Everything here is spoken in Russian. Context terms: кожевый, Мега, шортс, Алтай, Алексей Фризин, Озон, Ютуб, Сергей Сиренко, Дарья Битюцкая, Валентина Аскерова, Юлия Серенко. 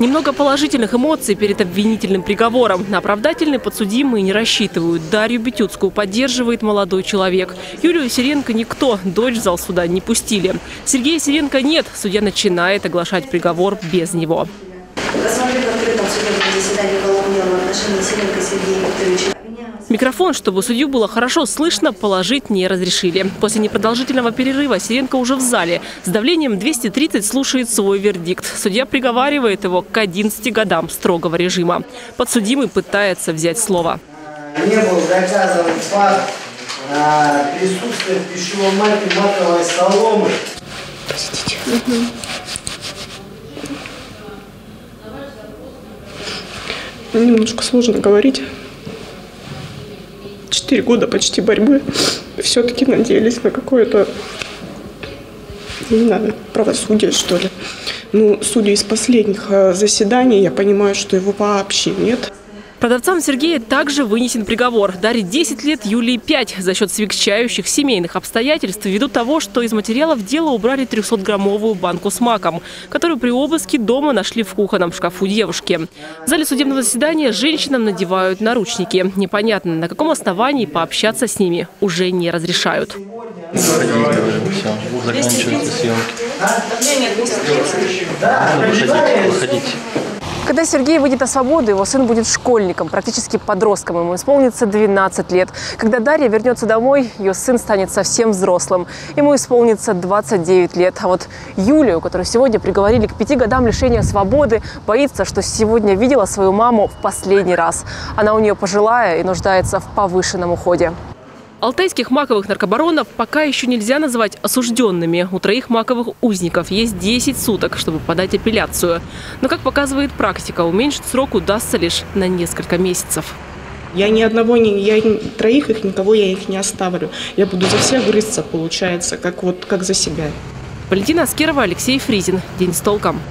Немного положительных эмоций перед обвинительным приговором. На оправдательный подсудимые не рассчитывают. Дарью Битюцкую поддерживает молодой человек. Юлию Серенко никто. Дочь в зал суда не пустили. Сергея Сиренко нет. Судья начинает оглашать приговор без него. Рассмотрено в открытом судебном заседании уголовное дело в отношении Сиренко Сергея Викторовича. Микрофон, чтобы судью было хорошо слышно, положить не разрешили. После непродолжительного перерыва Сиренко уже в зале. С давлением 230 слушает свой вердикт. Судья приговаривает его к 11 годам строгого режима. Подсудимый пытается взять слово. Не был доказан факт присутствия в пищевом марке матовой соломы. Простите. Немножко сложно говорить. 4 года почти борьбы, все-таки надеялись на какое-то, не знаю, правосудие, что ли. Ну, судя из последних заседаний, я понимаю, что его вообще нет. Продавцам Сергея также вынесен приговор. Дарье 10 лет, Юлии 5. За счет смягчающих семейных обстоятельств, ввиду того, что из материалов дела убрали 300-граммовую банку с маком, которую при обыске дома нашли в кухонном шкафу девушки. В зале судебного заседания женщинам надевают наручники. Непонятно, на каком основании пообщаться с ними уже не разрешают. Когда Сергей выйдет на свободу, его сын будет школьником, практически подростком. Ему исполнится 12 лет. Когда Дарья вернется домой, ее сын станет совсем взрослым. Ему исполнится 29 лет. А вот Юлию, которую сегодня приговорили к 5 годам лишения свободы, боится, что сегодня видела свою маму в последний раз. Она у нее пожилая и нуждается в повышенном уходе. Алтайских маковых наркобаронов пока еще нельзя называть осужденными. У 3 маковых узников есть 10 суток, чтобы подать апелляцию. Но, как показывает практика, уменьшить срок удастся лишь на несколько месяцев. Я ни одного, я 3 их, никого я их не оставлю. Я буду за всех грызться, получается, как за себя. Валентина Аскерова, Алексей Фризин. День с толком.